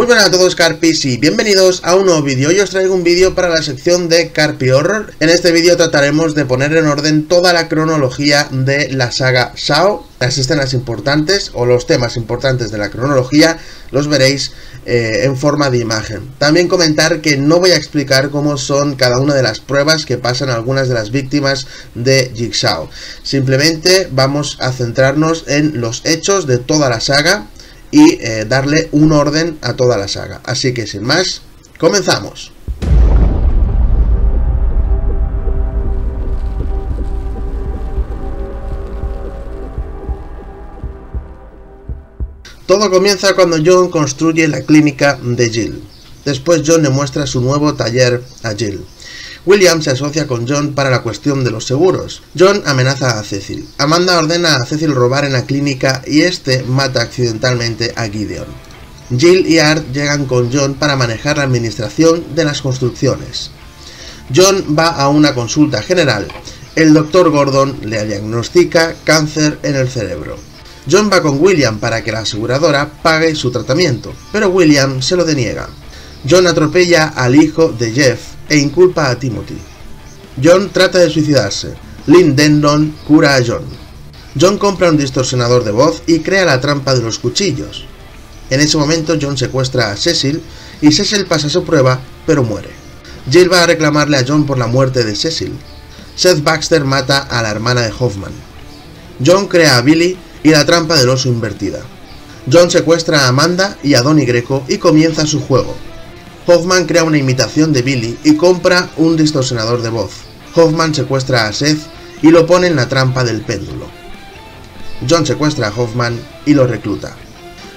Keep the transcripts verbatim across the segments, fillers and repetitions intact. Muy buenas a todos Carpis y bienvenidos a un nuevo vídeo. Hoy os traigo un vídeo para la sección de Carpi Horror. En este vídeo trataremos de poner en orden toda la cronología de la saga Saw, las escenas importantes o los temas importantes de la cronología, los veréis eh, en forma de imagen. También comentar que no voy a explicar cómo son cada una de las pruebas que pasan algunas de las víctimas de Jigsaw. Simplemente vamos a centrarnos en los hechos de toda la saga y eh, darle un orden a toda la saga. Así que sin más, comenzamos. Todo comienza cuando John construye la clínica de Jill. Después John le muestra su nuevo taller a Jill. William se asocia con John para la cuestión de los seguros. John amenaza a Cecil. Amanda ordena a Cecil robar en la clínica y este mata accidentalmente a Gideon. Jill y Art llegan con John para manejar la administración de las construcciones. John va a una consulta general. El doctor Gordon le diagnostica cáncer en el cerebro. John va con William para que la aseguradora pague su tratamiento, pero William se lo deniega. John atropella al hijo de Jeff e inculpa a Timothy. John trata de suicidarse. Lynn Denton cura a John. John compra un distorsionador de voz y crea la trampa de los cuchillos. En ese momento John secuestra a Cecil y Cecil pasa su prueba, pero muere. Jill va a reclamarle a John por la muerte de Cecil. Seth Baxter mata a la hermana de Hoffman. John crea a Billy y la trampa del oso invertida. John secuestra a Amanda y a Donnie Greco y comienza su juego. Hoffman crea una imitación de Billy y compra un distorsionador de voz. Hoffman secuestra a Seth y lo pone en la trampa del péndulo. John secuestra a Hoffman y lo recluta.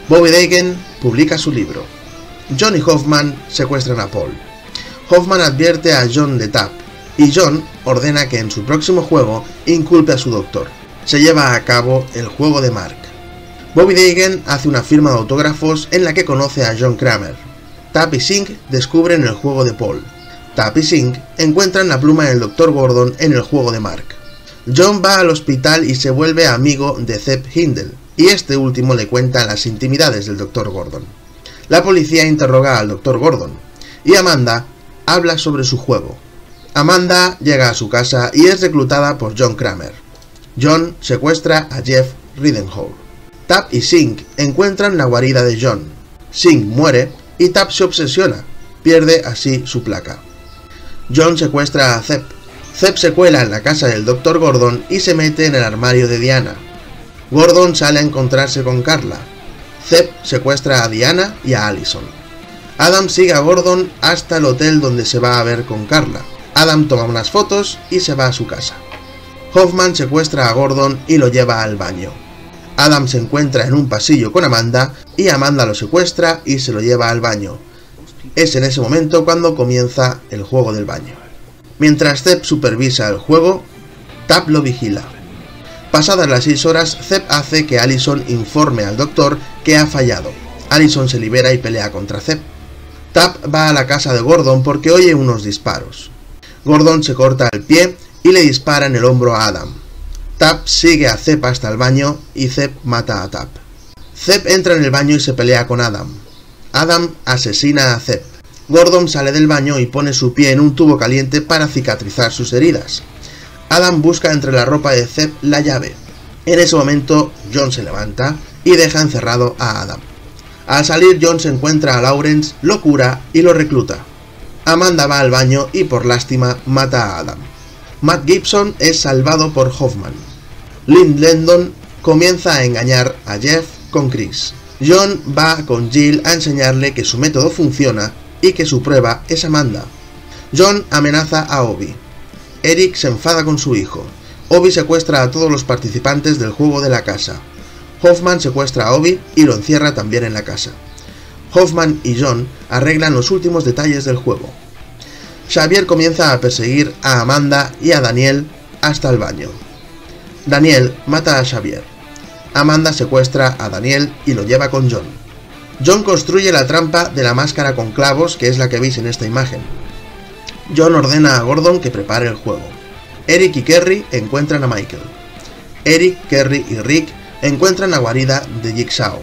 Bobby Dagen publica su libro. John y Hoffman secuestran a Paul. Hoffman advierte a John de Tapp y John ordena que en su próximo juego inculpe a su doctor. Se lleva a cabo el juego de Mark. Bobby Dagen hace una firma de autógrafos en la que conoce a John Kramer. Tapp y Sink descubren el juego de Paul. Tapp y Sink encuentran la pluma del doctor Gordon en el juego de Mark. John va al hospital y se vuelve amigo de Zeb Hindle, y este último le cuenta las intimidades del doctor Gordon. La policía interroga al doctor Gordon, y Amanda habla sobre su juego. Amanda llega a su casa y es reclutada por John Kramer. John secuestra a Jeff Ridenhour. Tapp y Sink encuentran la guarida de John. Sink muere y Tapp se obsesiona, pierde así su placa. John secuestra a Zeb. Zeb se cuela en la casa del doctor Gordon y se mete en el armario de Diana. Gordon sale a encontrarse con Carla. Zeb secuestra a Diana y a Allison. Adam sigue a Gordon hasta el hotel donde se va a ver con Carla. Adam toma unas fotos y se va a su casa. Hoffman secuestra a Gordon y lo lleva al baño. Adam se encuentra en un pasillo con Amanda y Amanda lo secuestra y se lo lleva al baño. Es en ese momento cuando comienza el juego del baño. Mientras Zeb supervisa el juego, Tapp lo vigila. Pasadas las seis horas, Zeb hace que Allison informe al doctor que ha fallado. Allison se libera y pelea contra Zeb. Tapp va a la casa de Gordon porque oye unos disparos. Gordon se corta el pie y le dispara en el hombro a Adam. Tapp sigue a Zeb hasta el baño y Zeb mata a Tapp. Zeb entra en el baño y se pelea con Adam. Adam asesina a Zeb. Gordon sale del baño y pone su pie en un tubo caliente para cicatrizar sus heridas. Adam busca entre la ropa de Zeb la llave. En ese momento John se levanta y deja encerrado a Adam. Al salir John se encuentra a Lawrence, lo cura y lo recluta. Amanda va al baño y por lástima mata a Adam. Matt Gibson es salvado por Hoffman. Lynn Landon comienza a engañar a Jeff con Chris. John va con Jill a enseñarle que su método funciona y que su prueba es Amanda. John amenaza a Obi. Eric se enfada con su hijo. Obi secuestra a todos los participantes del juego de la casa. Hoffman secuestra a Obi y lo encierra también en la casa. Hoffman y John arreglan los últimos detalles del juego. Xavier comienza a perseguir a Amanda y a Daniel hasta el baño. Daniel mata a Xavier. Amanda secuestra a Daniel y lo lleva con John. John construye la trampa de la máscara con clavos, que es la que veis en esta imagen. John ordena a Gordon que prepare el juego. Eric y Kerry encuentran a Michael. Eric, Kerry y Rick encuentran la guarida de Jigsaw.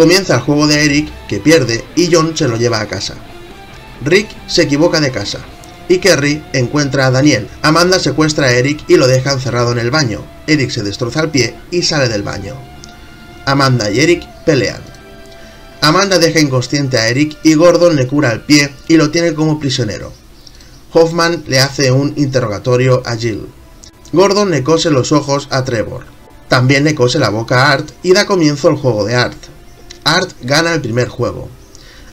Comienza el juego de Eric, que pierde, y John se lo lleva a casa. Rick se equivoca de casa, y Kerry encuentra a Daniel. Amanda secuestra a Eric y lo deja encerrado en el baño. Eric se destroza el pie y sale del baño. Amanda y Eric pelean. Amanda deja inconsciente a Eric y Gordon le cura el pie y lo tiene como prisionero. Hoffman le hace un interrogatorio a Jill. Gordon le cose los ojos a Trevor. También le cose la boca a Art y da comienzo el juego de Art. Art gana el primer juego.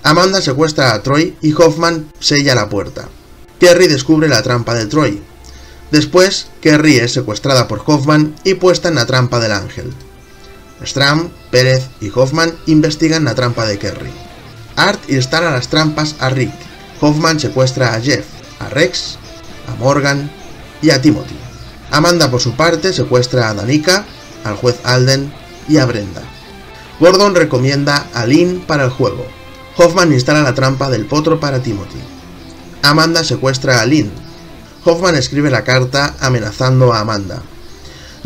Amanda secuestra a Troy y Hoffman sella la puerta. Kerry descubre la trampa de Troy. Después, Kerry es secuestrada por Hoffman y puesta en la trampa del ángel. Stram, Pérez y Hoffman investigan la trampa de Kerry. Art instala las trampas a Rick. Hoffman secuestra a Jeff, a Rex, a Morgan y a Timothy. Amanda por su parte secuestra a Danica, al juez Alden y a Brenda. Gordon recomienda a Lynn para el juego. Hoffman instala la trampa del potro para Timothy. Amanda secuestra a Lynn. Hoffman escribe la carta amenazando a Amanda.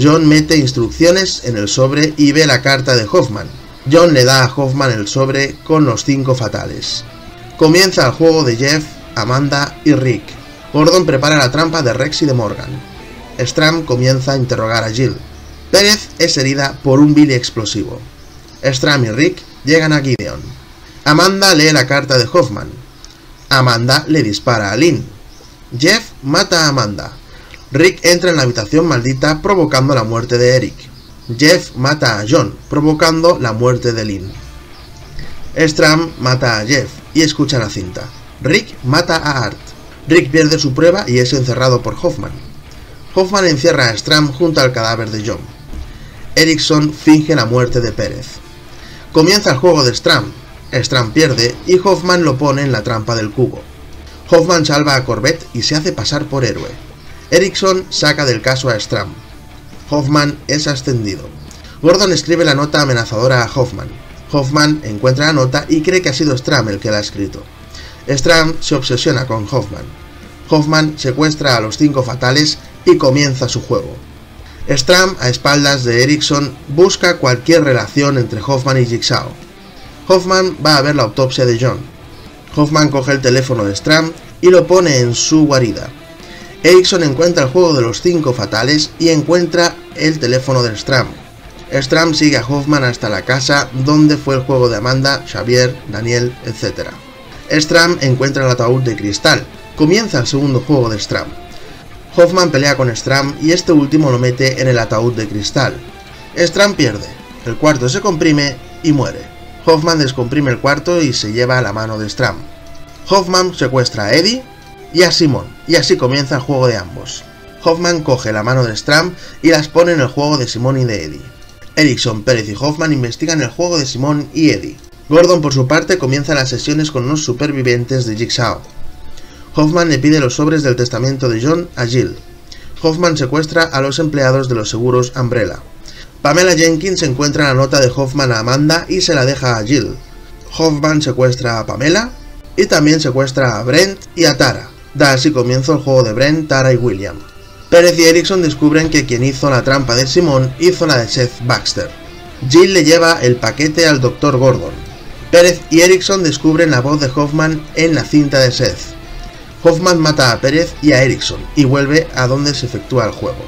John mete instrucciones en el sobre y ve la carta de Hoffman. John le da a Hoffman el sobre con los cinco fatales. Comienza el juego de Jeff, Amanda y Rick. Gordon prepara la trampa de Rex y de Morgan. Stram comienza a interrogar a Jill. Pérez es herida por un Billy explosivo. Stram y Rick llegan a Gideon. Amanda lee la carta de Hoffman. Amanda le dispara a Lynn. Jeff mata a Amanda. Rick entra en la habitación maldita provocando la muerte de Eric. Jeff mata a John, provocando la muerte de Lynn. Stram mata a Jeff y escucha la cinta. Rick mata a Art. Rick pierde su prueba y es encerrado por Hoffman. Hoffman encierra a Stram junto al cadáver de John. Erickson finge la muerte de Pérez. Comienza el juego de Stram. Stram pierde y Hoffman lo pone en la trampa del cubo. Hoffman salva a Corbett y se hace pasar por héroe. Erickson saca del caso a Stram. Hoffman es ascendido. Gordon escribe la nota amenazadora a Hoffman. Hoffman encuentra la nota y cree que ha sido Stram el que la ha escrito. Stram se obsesiona con Hoffman. Hoffman secuestra a los cinco fatales y comienza su juego. Stram, a espaldas de Erickson, busca cualquier relación entre Hoffman y Jigsaw. Hoffman va a ver la autopsia de John. Hoffman coge el teléfono de Stram y lo pone en su guarida. Erickson encuentra el juego de los cinco fatales y encuentra el teléfono de Stram. Stram sigue a Hoffman hasta la casa donde fue el juego de Amanda, Xavier, Daniel, etcétera. Stram encuentra el ataúd de cristal. Comienza el segundo juego de Stram. Hoffman pelea con Stram y este último lo mete en el ataúd de cristal. Stram pierde, el cuarto se comprime y muere. Hoffman descomprime el cuarto y se lleva la mano de Stram. Hoffman secuestra a Eddie y a Simon, y así comienza el juego de ambos. Hoffman coge la mano de Stram y las pone en el juego de Simon y de Eddie. Erickson, Pérez y Hoffman investigan el juego de Simon y Eddie. Gordon por su parte comienza las sesiones con los supervivientes de Jigsaw. Hoffman le pide los sobres del testamento de John a Jill. Hoffman secuestra a los empleados de los seguros Umbrella. Pamela Jenkins encuentra la nota de Hoffman a Amanda y se la deja a Jill. Hoffman secuestra a Pamela y también secuestra a Brent y a Tara. Da así comienzo el juego de Brent, Tara y William. Pérez y Erickson descubren que quien hizo la trampa de Simon hizo la de Seth Baxter. Jill le lleva el paquete al doctor Gordon. Pérez y Erickson descubren la voz de Hoffman en la cinta de Seth. Hoffman mata a Pérez y a Erickson y vuelve a donde se efectúa el juego.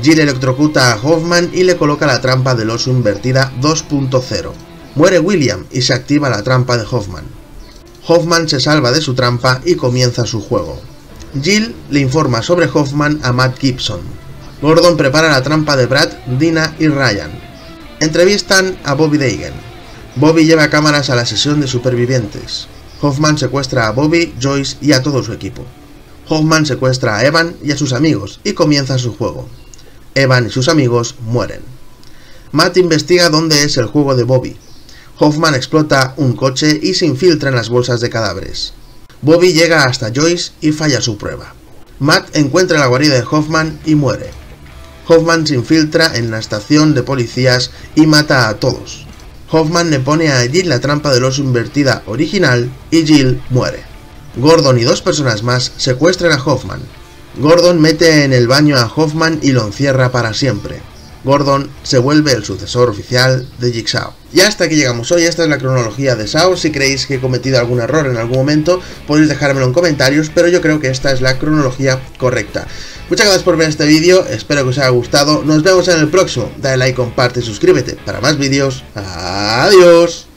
Jill electrocuta a Hoffman y le coloca la trampa del oso invertida dos punto cero. Muere William y se activa la trampa de Hoffman. Hoffman se salva de su trampa y comienza su juego. Jill le informa sobre Hoffman a Matt Gibson. Gordon prepara la trampa de Brad, Dina y Ryan. Entrevistan a Bobby Dagen. Bobby lleva cámaras a la sesión de supervivientes. Hoffman secuestra a Bobby, Joyce y a todo su equipo. Hoffman secuestra a Evan y a sus amigos y comienza su juego. Evan y sus amigos mueren. Matt investiga dónde es el juego de Bobby. Hoffman explota un coche y se infiltra en las bolsas de cadáveres. Bobby llega hasta Joyce y falla su prueba. Matt encuentra la guarida de Hoffman y muere. Hoffman se infiltra en la estación de policías y mata a todos. Hoffman le pone a Jill la trampa del oso invertida original y Jill muere. Gordon y dos personas más secuestran a Hoffman. Gordon mete en el baño a Hoffman y lo encierra para siempre. Gordon se vuelve el sucesor oficial de Jigsaw. Y hasta aquí llegamos hoy, esta es la cronología de Saw. Si creéis que he cometido algún error en algún momento, podéis dejármelo en comentarios, pero yo creo que esta es la cronología correcta. Muchas gracias por ver este vídeo, espero que os haya gustado, nos vemos en el próximo. Dale like, comparte y suscríbete para más vídeos. Adiós.